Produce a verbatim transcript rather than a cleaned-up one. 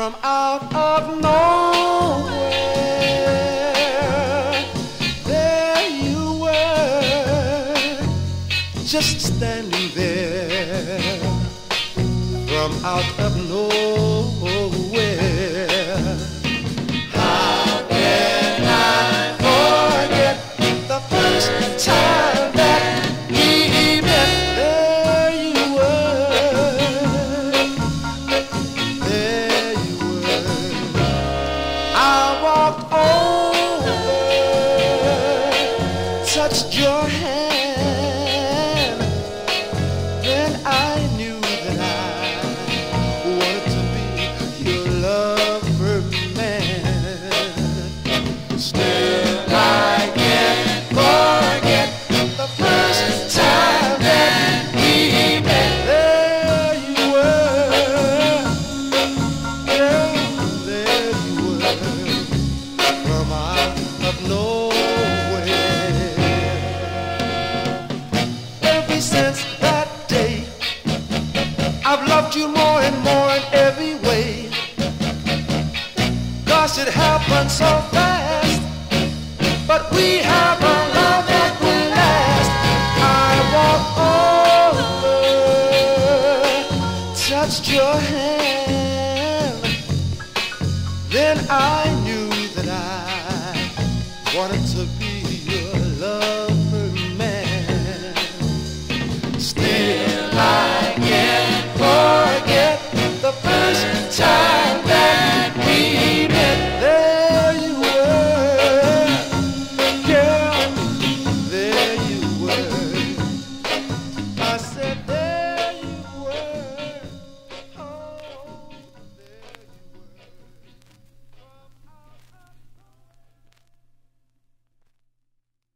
from out of nowhere. There you were, just standing there, from out of nowhere. How can I forget the first time that we met? There you were, there you were. I walked over, touched your hand, then I knew that I wanted to be your lover, man. Still I can't forget the first time that we met. There you were, yeah, there you were, from out of nowhere. Ever since that day, I've loved you more and more in every way. Gosh, it happened so